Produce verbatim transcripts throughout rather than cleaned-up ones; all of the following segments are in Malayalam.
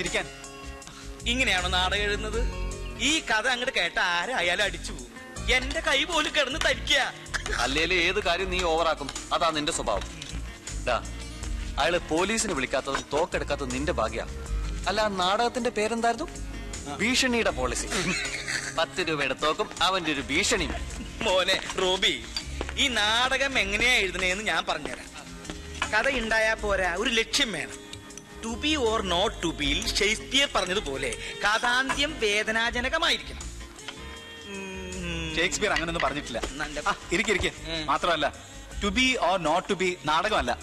चिंता ഇങ്ങനെയാണോ നാടകം എഴുതുന്നത് ഈ കഥ അങ്ങോട്ട് കേട്ട ആരായാലും അടിച്ചു പോകും എന്റെ കൈ പോലും കിടന്ന് തരിക്കുക അല്ലേലും ഏത് കാര്യം നീ ഓവറാക്കും അതാണ് നിന്റെ സ്വഭാവം ഡാ അയാളെ പോലീസിനെ വിളിക്കാത്തതും തോക്കെടുക്കാത്തതും നിന്റെ ഭാഗ്യമാണ് അല്ല നാടകത്തിന്റെ പേരെന്തായിരുന്നു ഭീഷണിയുടെ പോളിസി പത്ത് രൂപയുടെ തോക്കും അവന്റെ ഒരു ഭീഷണി മോനെ റോബി ഈ നാടകം എങ്ങനെയാ എഴുതുന്നതെന്ന് ഞാൻ പറഞ്ഞുതരാം കഥ ഉണ്ടായാൽ പോരാ ഒരു ലക്ഷ്യം വേണം To be or not to be, Shakespeare പറഞ്ഞതുപോലെ കഥാന്ത്യം വേദനാജനകമായിരിക്കണം ഷേക്സ്പിയർ അങ്ങനെയൊന്നും പറഞ്ഞിട്ടില്ല ഇരിക്കെ ഇരിക്കെ മാത്രമല്ല to be or not to be നാടകമല്ല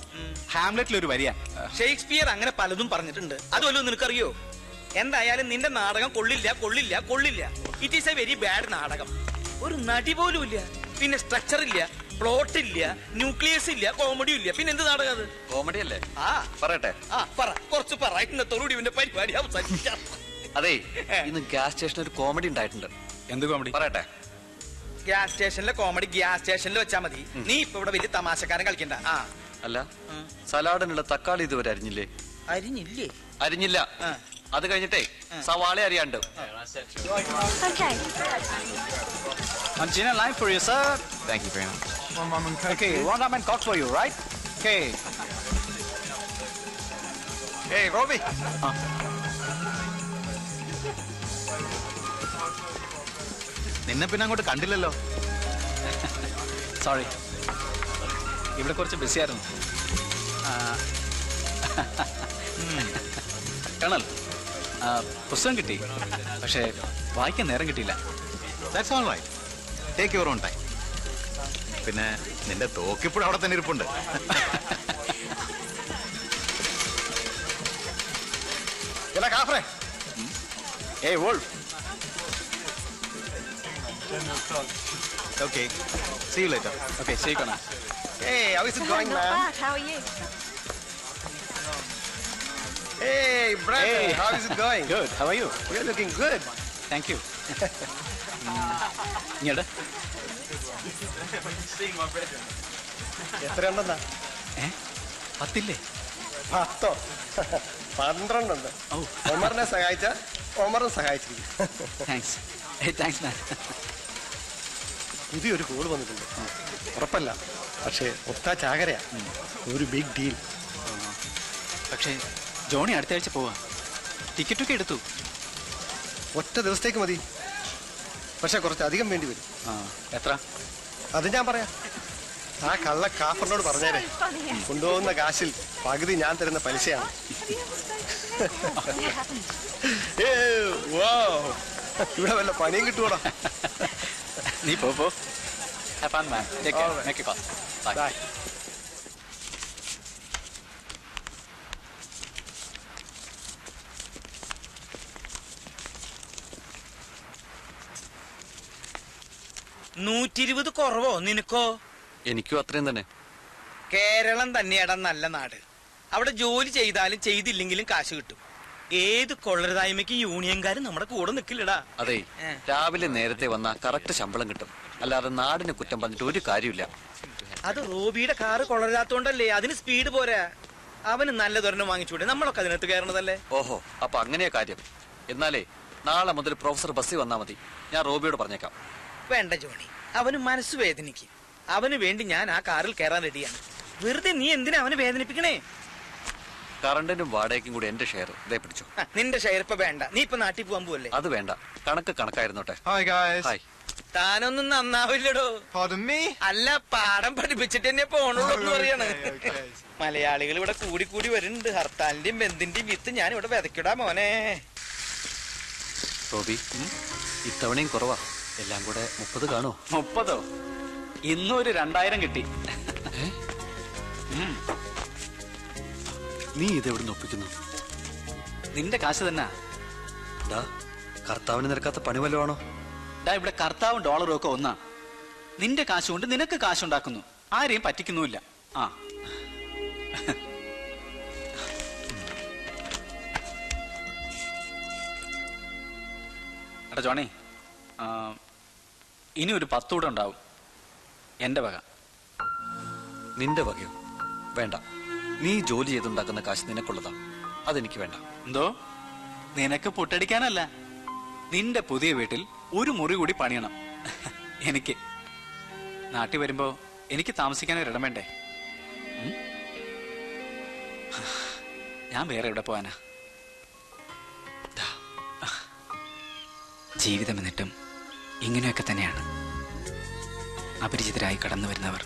ഹാംലെറ്റിൽ ഒരു വരിയാ ഷേക്സ്പിയർ അങ്ങനെ പലതും പറഞ്ഞിട്ടുണ്ട് അതുമല്ലോ നിനക്കറിയോ എന്തായാലും നിന്റെ നാടകം കൊള്ളില്ല കൊള്ളില്ല കൊള്ളില്ല it is a very bad നാടകം ഒരു നടി പോലും ഇല്ല പിന്നെ സ്ട്രക്ചർ ഇല്ല പ്ലോട്ട് ഇല്ല ന്യൂക്ലിയസ് ഇല്ല കോമഡി ഇല്ല പിന്നെ എന്ത് നാടകം അത് കോമഡി അല്ലേ ആ പറയട്ടെ ആ പറ കുറച്ച് പറ ഇന്നത്തോടുകൂടി ഇവന്റെ പരിപാടി അവസാനിക്കാം അതെ ഇന്ന് ഗ്യാസ് സ്റ്റേഷനിൽ ഒരു കോമഡി ഉണ്ടായിട്ടുണ്ട് എന്ത് കോമഡി പറയട്ടെ ഗ്യാസ് സ്റ്റേഷനിലെ കോമഡി ഗ്യാസ് സ്റ്റേഷനിൽ വെച്ചാൽ മതി നീ ഇപ്പൊ ഇവിടെ വലിയ തമാശക്കാരൻ കളിക്കണ്ട ആ അല്ല സലാഡിനുള്ള തക്കാളി ഇതുവരെ അരിഞ്ഞില്ലേ അരിഞ്ഞില്ലേ അരിഞ്ഞില്ല അത് കഴിഞ്ഞിട്ടേ സവാള അറിയാണ്ട് I'm gin and lime for you, sir. Thank you very much. One ramen coke. Okay, one ramen coke for you, right? Okay. Hey, Robbie. Ah. Ninna pinna angotte kandillallo. Sorry. Ivide korchu busy aayirunnu. Ah. Kanal. Ah, pusthakam kitti. Pakshe vaayikkan neram kittilla. That's all right. Take your own time. പിന്നെ നിന്റെ തോക്കിപ്പോഴും അവിടെ തന്നെ ഇരിപ്പുണ്ട് എടാ കാഫ്രേ ഏയ് wolf Okay. See you later. Okay, see you Kana. Hey, how is it going, man? Not bad. How are you? Hey, brother. Hey. How is it going? Good. How are you? You're looking good. Thank you. ഇങ്ങോട്ട് എത്രയുണ്ടെന്നാ ഏ പത്തില്ലേ പത്തോ പന്ത്രണ്ടുണ്ട് ഒമറിനെ സഹായിച്ച ഒമറും സഹായിച്ചിരിക്കും പുതിയൊരു കോൾ വന്നിട്ടുണ്ട് ഉറപ്പല്ല പക്ഷേ ഒത്താ ചാകരയാ ഒരു ബിഗ് ഡീൽ പക്ഷേ ജോണി അടുത്ത ആഴ്ച പോവാ ടിക്കറ്റൊക്കെ എടുത്തു ഒറ്റ ദിവസത്തേക്ക് മതി പക്ഷെ കുറച്ചധികം വേണ്ടി വരും എത്ര അത് ഞാൻ പറയാം ആ കള്ള കാഫറിനോട് പറഞ്ഞേരെ കൊണ്ടുപോകുന്ന കാശിൽ പകുതി ഞാൻ തരുന്ന പലിശയാണ് ഇവിടെ വല്ല പണിയും കിട്ടുവോടാ നീ പോ നൂറ്റി ഇരുപത് കുറവോ നിനക്കോ എനിക്കും അത്രയും തന്നെ കേരളം തന്നെയാടാ നല്ല നാട് അവിടെ ജോലി ചെയ്താലും ചെയ്തില്ലെങ്കിലും കാശ് കിട്ടും ഏത് കൊള്ളരുതായ്മയ്ക്ക് യൂണിയൻകാരും നമ്മുടെ കൂടെ നിൽക്കില്ലടാ അതെ രാവിലെ നേരത്തെ വന്നാ കറക്റ്റ് ശമ്പളം കിട്ടും അല്ലാതെ നാടിനെ കുറ്റം പറഞ്ഞിട്ട് ഒരു കാര്യമില്ല അത് റോബിയുടെ കാറ് കൊള്ളരുതാത്തോണ്ടല്ലേ അതിന് സ്പീഡ് പോരാ അവന് നല്ല ദൊരണം വാങ്ങിച്ചൂടെ നമ്മളൊക്കെ അതിനകത്ത് കയറണതല്ലേ ഓഹോ അപ്പൊ അങ്ങനെയാ കാര്യം എന്നാലേ നാളെ മുതൽ പ്രൊഫസർ ബസ്സിൽ വന്നാ മതി ഞാൻ റോബിയോട് പറഞ്ഞേക്കാം വേണ്ട ജോണി അവന് മനസ്സ് വേദനിക്കും അവന് വേണ്ടി ഞാൻ ആ കാറിൽ കയറാൻ റെഡിയാണ് വെറുതെ നീ എന്തിനാ അവനെ വേദനിപ്പിക്കണേ കറണ്ടിനും വാടകയ്ക്കും കൂടി എന്റെ ഷെയർ ദേ പിടിച്ചോ നിന്റെ ഷെയർ ഇപ്പൊ വേണ്ട നീ ഇപ്പൊ നാട്ടിൽ പോകാൻ പോവല്ലേ അത് വേണ്ട കണക്ക് കണക്കായിരുന്നോട്ടെ ഹായ് ഗയ്സ് ഹായ് താനൊന്നും നന്നാവില്ലടോ അല്ല പാഠം പഠിപ്പിച്ചിട്ട് തന്നെ പോണുള്ളൂ പറയാണ് മലയാളികൾ ഇവിടെ കൂടി കൂടി വരുന്നുണ്ട് ഹർത്താലിന്റെയും ബന്ധിന്റെയും വിത്ത് ഞാൻ ഇവിടെ വിതയ്ക്കടാ മോനെ റോബി ഇത്തവണയും കുറവാ എല്ലാം കൂടെ മുപ്പത് കാണോ മുപ്പതോ ഇന്നും ഒരു രണ്ടായിരം കിട്ടി നീ ഇതെവിടുന്ന് ഒപ്പിക്കുന്നു നിന്റെ കാശ് തന്നെ കർത്താവിന് നിരക്കാത്ത പണി വല്ലതാണോ ഡാ ഇവിടെ കർത്താവും ഡോളറും ഒക്കെ ഒന്നാ നിന്റെ കാശ് കൊണ്ട് നിനക്ക് കാശുണ്ടാക്കുന്നു ആരെയും പറ്റിക്കുന്നുമില്ല ആ എടാ ജോണി ഇനി ഒരു പത്തൂടെ ഉണ്ടാവും എന്റെ വക നിന്റെ വകയോ? വേണ്ട, നീ ജോലി ചെയ്തുണ്ടാക്കുന്ന കാശ് നിനക്കുള്ളതാ, അതെനിക്ക് വേണ്ട. എന്തോ? നിനക്ക് പൊട്ടടിക്കാനല്ല, നിന്റെ പുതിയ വീട്ടിൽ ഒരു മുറി കൂടി പണിയണം. എനിക്ക് നാട്ടിൽ വരുമ്പോ എനിക്ക് താമസിക്കാനൊരിടം വേണ്ടേ? ഞാൻ വേറെ എവിടെ പോവാനാ? ജീവിതം എന്നിട്ടും ഇങ്ങനെയൊക്കെ തന്നെയാണ്. അപരിചിതരായി കടന്നു വരുന്നവർ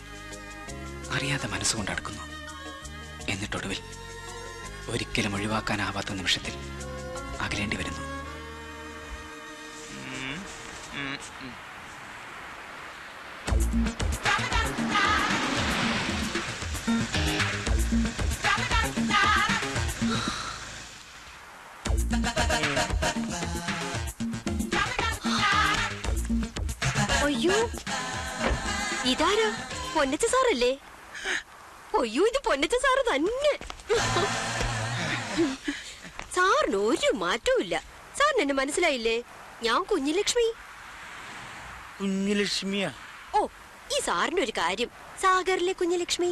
അറിയാതെ മനസ്സുകൊണ്ട് അടുക്കുന്നു. എന്നിട്ടൊടുവിൽ ഒരിക്കലും ഒഴിവാക്കാനാവാത്ത നിമിഷത്തിൽ അകലേണ്ടി വരുന്നു. അയ്യോ, ഇതാരാ? പൊന്നച്ച സാറല്ലേ? അയ്യോ, ഇത് പൊന്നച്ച സാറ് തന്നെ. സാറിന് ഒരു മാറ്റവും ഇല്ല. സാറിന് എന്നെ മനസ്സിലായില്ലേ? ഞാൻ കുഞ്ഞിലക്ഷ്മി. കുഞ്ഞിലക്ഷ്മിയാ? ഓ, ഈ സാറിന്റെ ഒരു കാര്യം, സാഗറിലെ കുഞ്ഞിലക്ഷ്മി.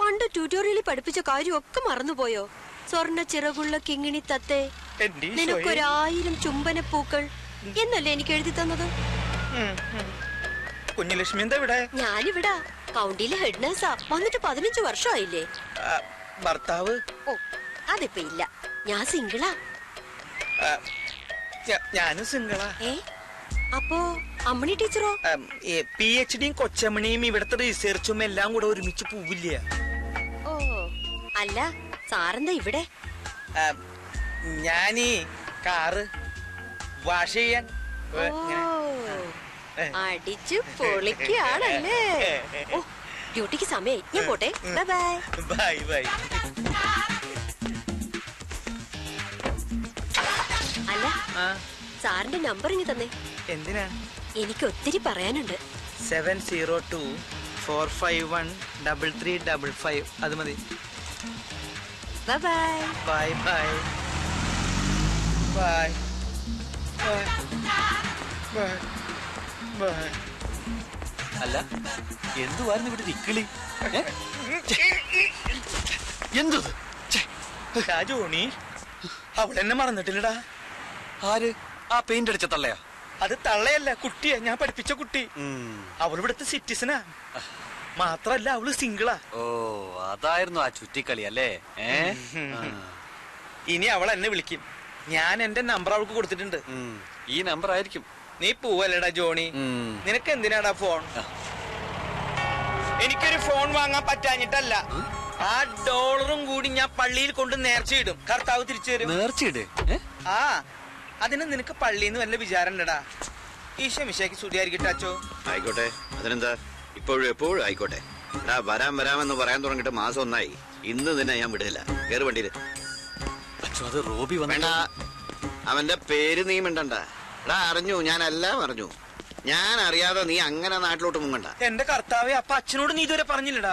പണ്ട് ട്യൂട്ടോറിയലിൽ പഠിപ്പിച്ച കാര്യമൊക്കെ മറന്നുപോയോ? സ്വർണ്ണ ചിറകുള്ള കിങ്ങിണി തത്തേ, നിനക്കൊരായിരം ചുംബന പൂക്കൾ എന്നല്ലേ എനിക്ക് എഴുതി തന്നത്? കുഞ്ഞിലക്ഷ്മി എന്താ ഇവിടെ? ഞാനിവിടാ, കൗണ്ടിയിലെ ഹെഡ് നഴ്സാ. വന്നിട്ട് പതിനഞ്ച് വർഷമായില്ലേ? ഭർത്താവ്? ഓ, അതിപ്പോ ഇല്ല, ഞാൻ സിംഗിളാ. ഞാനും സിംഗിളാ. ഏ, അപ്പോ അമ്മണി ടീച്ചറോ? പി എച്ച് ഡിയും കൊച്ചമ്മണിയും ഇവിടത്തെ റിസർച്ചും എല്ലാം കൂടെ ഒരുമിച്ച് പോവില്ല. ഓ, അല്ല സാറെന്താ ഇവിടെ? ഞാനീ കാറ് വാഷ് ചെയ്യാൻ. അടിച്ചു പൊളിക്കാണല്ലേ? ഓ, ഡ്യൂട്ടിക്ക് സമയായി, ഞാൻ പോട്ടെ. Bye bye. Bye bye. അല്ല, സാറിന്റെ നമ്പർ ഇനി തന്നെ. എന്തിനാ? എനിക്ക് ഒത്തിരി പറയാനുണ്ട്. Seven zero two four five one double three double five. അത് മതി. Bye bye. Bye bye. Bye bye. Bye. അല്ല, എന്തുവായിരുന്നു ഇവിടെ നിക്കളി? എന്തു ജോണി, അവളെന്നെ മറന്നിട്ടില്ലടാ. ആര്? ആ പെയിന്റ് അടിച്ച തള്ളയാ? അത് തള്ളയല്ല, കുട്ടിയാ, ഞാൻ പഠിപ്പിച്ച കുട്ടി. അവളിവിടുത്തെ സിറ്റിസനാ, മാത്രല്ല അവള് സിംഗിളാ. ഓ, അതായിരുന്നു ആ ചുറ്റിക്കളി അല്ലേ? ഇനി അവൾ എന്നെ വിളിക്കും. ഞാൻ എന്റെ നമ്പർ അവൾക്ക് കൊടുത്തിട്ടുണ്ട്. ഈ നമ്പർ ആയിരിക്കും. നീ പോവല്ലേടാ ജോണി, നിനക്ക് എന്തിനാടാ ഫോൺ? എനിക്കൊരു ഫോൺ വാങ്ങാൻ പറ്റാഞ്ഞിട്ടല്ല, ആ ഡോളറും കൂടി ഞാൻ പള്ളിയിൽ കൊണ്ട് നേർച്ചയിടും. കർത്താവ് തിരിച്ചു തരും. നേർച്ചയിട്? ആ, അതിന് നിനക്ക് പള്ളിന്ന് വല്ല വിചാരം ഉണ്ടടാ? ഈശോ മിശിഹായ്ക്ക് സ്തുതിയായിരിക്കട്ടെ അച്ചോ. ആയിക്കോട്ടെ, അതിനെന്താ, ഇപ്പോഴും എപ്പോഴും ആയിക്കോട്ടെ. വരാൻ വരാമെന്ന് പറയാൻ തുടങ്ങിട്ട് മാസം ഒന്നായി. ഇന്ന് തന്നെ ഞാൻ വിടില്ല. കേറി വണ്ടിയിൽ. അച്ചോ, അത് റോബി വന്ന അവന്റെ പേര് നീ മിണ്ടണ്ട. എടാ, അറിഞ്ഞു, ഞാനെല്ലാം അറിഞ്ഞു. ഞാൻ അറിയാതെ നീ അങ്ങനെ നാട്ടിലോട്ട് മുങ്ങണ്ട. എന്റെ കർത്താവേ, അപ്പൊ അച്ഛനോട് നീ ഇതുവരെ പറഞ്ഞില്ലടാ?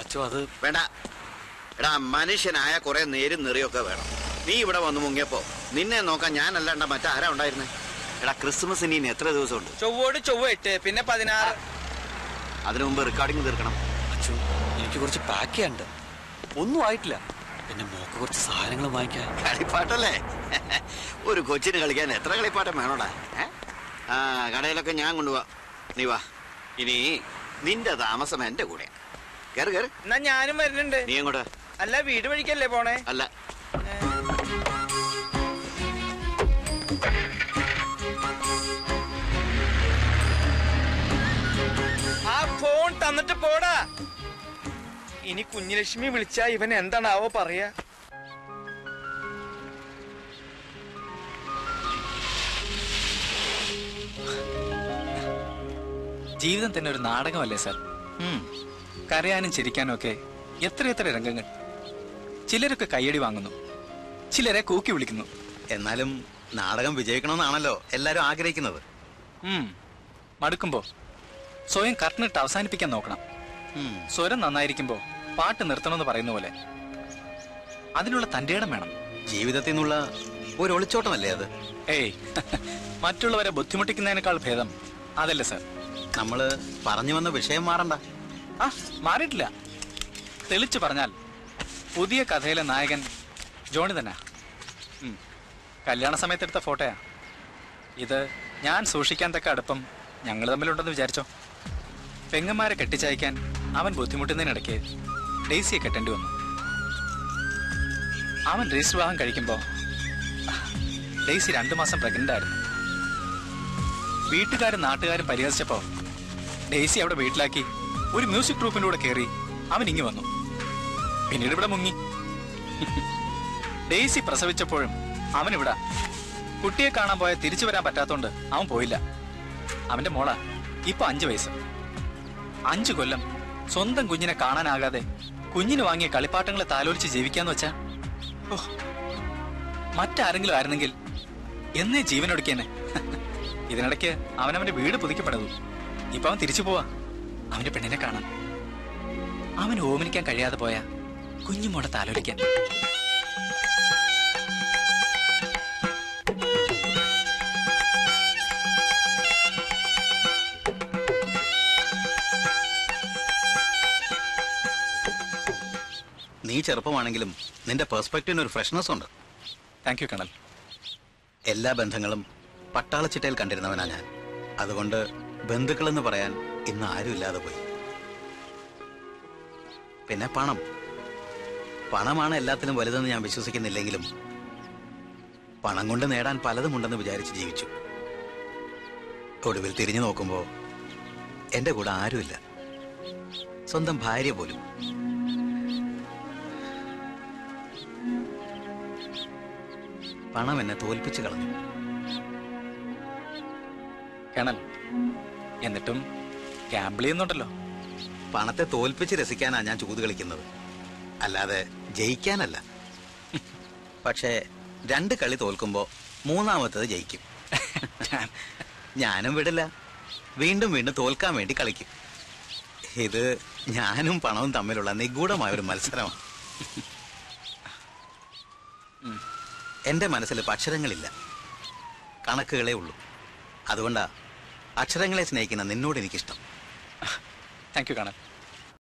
അച്ഛൻ അത് വേണ്ട. എടാ, മനുഷ്യനായ കുറെ നേരും നെറിയൊക്കെ വേണം. നീ ഇവിടെ വന്നു മുങ്ങിയപ്പോ നിന്നെ നോക്കാൻ ഞാനല്ലാണ്ട മറ്റാരാ ഉണ്ടായിരുന്നേ? എടാ, ക്രിസ്മസിന് ഇനി എത്ര ദിവസമുണ്ട്? ചൊവ്വോട് ചൊവ്വ എട്ട്, പിന്നെ പതിനാറ്. അതിനു മുമ്പ് റെക്കോർഡിങ് തീർക്കണം. അച്ഛു, എനിക്ക് കുറച്ച് പാക്ക് ചെയ്യാനുണ്ട്. ഒന്നും ആയിട്ടില്ല. പിന്നെ മോക്ക് കുറച്ച് സാധനങ്ങൾ വാങ്ങിക്കാൻ. കളിപ്പാട്ടല്ലേ? ഒരു കൊച്ചിന് കളിക്കാൻ എത്ര കളിപ്പാട്ടം വേണോടാ? ആ, കടയിലൊക്കെ ഞാൻ കൊണ്ടുപോവാ, നീ വാ. ഇനി നിന്റെ താമസം എന്റെ കൂടെ. കേറ് കേറ്. എന്നാ ഞാനും വരുന്നുണ്ട്. നീ എങ്ങോട്ടാ? അല്ല, വീട് വഴിക്കല്ലേ പോണേ? അല്ല, ആ ഫോൺ തന്നിട്ട് പോടാ. ഇനി കുഞ്ഞിലക്ഷ്മി വിളിച്ചാ ഇവൻ എന്താണാവോ പറയാ? ജീവിതം തന്നെ ഒരു നാടകമല്ലേ സാർ? കരയാനും ചിരിക്കാനും ഒക്കെ എത്രയെത്ര രംഗങ്ങൾ. ചിലരൊക്കെ കയ്യടി വാങ്ങുന്നു, ചിലരെ കൂക്കി വിളിക്കുന്നു. എന്നാലും നാടകം വിജയിക്കണമെന്നാണല്ലോ എല്ലാരും ആഗ്രഹിക്കുന്നത്. മടുക്കുമ്പോ സ്വയം കർട്ടനിട്ട് അവസാനിപ്പിക്കാൻ നോക്കണം. സ്വരം നന്നായിരിക്കുമ്പോ പാട്ട് നിർത്തണമെന്ന് പറയുന്ന പോലെ അതിനുള്ള തന്റെ ഇടം വേണം. ജീവിതത്തിൽ നിന്നുള്ള ഒരു ഒളിച്ചോട്ടമല്ലേ അത്? ഏയ്, മറ്റുള്ളവരെ ബുദ്ധിമുട്ടിക്കുന്നതിനേക്കാൾ ഭേദം അതല്ലേ സാർ? നമ്മള് പറഞ്ഞു വന്ന വിഷയം മാറണ്ട. ആ മാറിയിട്ടില്ല. തെളിച്ചു പറഞ്ഞാൽ പുതിയ കഥയിലെ നായകൻ ജോണി തന്നെ. കല്യാണ സമയത്തെടുത്ത ഫോട്ടോയാ ഇത്. ഞാൻ സൂക്ഷിക്കാൻ തക്ക അടുപ്പം ഞങ്ങൾ തമ്മിലുണ്ടെന്ന് വിചാരിച്ചോ. പെങ്ങന്മാരെ കെട്ടിച്ചയക്കാൻ അവൻ ബുദ്ധിമുട്ടുന്നതിനിടയ്ക്ക് ഡെയ്സിയെ കെട്ടേണ്ടി വന്നു. അവൻ രജിസ്റ്റർ വിവാഹം കഴിക്കുമ്പോൾ ഡെയ്സി രണ്ടു മാസം പ്രഗ്നന്റ് ആയിരുന്നു. വീട്ടുകാരും നാട്ടുകാരും പരിഹസിച്ചപ്പോൾ ഡെയ്സി അവിടെ വീട്ടിലാക്കി ഒരു മ്യൂസിക് ട്രൂപ്പിൻ്റെ കൂടെ കയറി അവൻ ഇങ്ങി വന്നു. പിന്നീട് ഇവിടെ മുങ്ങി. ഡെയ്സി പ്രസവിച്ചപ്പോഴും അവനിവിടെ. കുട്ടിയെ കാണാൻ പോയാൽ തിരിച്ചു വരാൻ പറ്റാത്തോണ്ട് അവൻ പോയില്ല. അവന്റെ മോള ഇപ്പൊ അഞ്ചു വയസ്സ്. അഞ്ചു കൊല്ലം സ്വന്തം കുഞ്ഞിനെ കാണാനാകാതെ കുഞ്ഞിന് വാങ്ങിയ കളിപ്പാട്ടങ്ങളെ താലോലിച്ച് ജീവിക്കാന്ന് വെച്ചാ ഓഹ്, മറ്റാരെങ്കിലും ആയിരുന്നെങ്കിൽ എന്നേ ജീവനൊടുക്കിയെന്നെ. ഇതിനിടയ്ക്ക് അവനവന്റെ വീട് പുതുക്കിപ്പെടുന്നു. ഇപ്പൊ അവൻ തിരിച്ചു പോവാ അവന്റെ പെണ്ണിനെ കാണാൻ. അവന് ഓമനിക്കാൻ കഴിയാതെ പോയാ കുഞ്ഞുമോടെ താലോലിക്കാൻ. നീ ചെറുപ്പമാണെങ്കിലും നിന്റെ പെർസ്പെക്റ്റീവിന് ഒരു ഫ്രഷ്നെസ് ഉണ്ട്. Thank you colonel. എല്ലാ ബന്ധങ്ങളും പട്ടാളച്ചിട്ടയിൽ കണ്ടിരുന്നവനാ ഞാൻ. അതുകൊണ്ട് ബന്ധുക്കളെന്ന് പറയാൻ ഇന്ന് ആരും ഇല്ലാതെ പോയി. പിന്നെ പണം. പണമാണ് എല്ലാത്തിലും വലുതെന്ന് ഞാൻ വിശ്വസിക്കുന്നില്ലെങ്കിലും പണം കൊണ്ട് നേടാൻ പലതുമുണ്ടെന്ന് വിചാരിച്ച് ജീവിച്ചു. ഒടുവിൽ തിരിഞ്ഞു നോക്കുമ്പോൾ എൻ്റെ കൂടെ ആരുമില്ല. സ്വന്തം ഭാര്യ പോലും. പണം എന്നെ തോൽപ്പിച്ചു കളഞ്ഞു. കണൽ, എന്നിട്ടും ഗാംബിൾ ചെയ്യുന്നുണ്ടല്ലോ. പണത്തെ തോൽപ്പിച്ച് രസിക്കാനാ ഞാൻ ചൂത് കളിക്കുന്നത്, അല്ലാതെ ജയിക്കാനല്ല. പക്ഷേ രണ്ട് കളി തോൽക്കുമ്പോൾ മൂന്നാമത്തേത് ജയിക്കും. ഞാനും വിടില്ല. വീണ്ടും വീണ്ടും തോൽക്കാൻ വേണ്ടി കളിക്കും. ഇത് ഞാനും പണവും തമ്മിലുള്ള നിഗൂഢമായ ഒരു മത്സരമാണ്. എൻ്റെ മനസ്സിൽ ഇപ്പം അക്ഷരങ്ങളില്ല, കണക്കുകളേ ഉള്ളൂ. അതുകൊണ്ടാണ് അക്ഷരങ്ങളെ സ്നേഹിക്കുന്ന നിന്നോട് എനിക്കിഷ്ടം. Thank you കണൽ.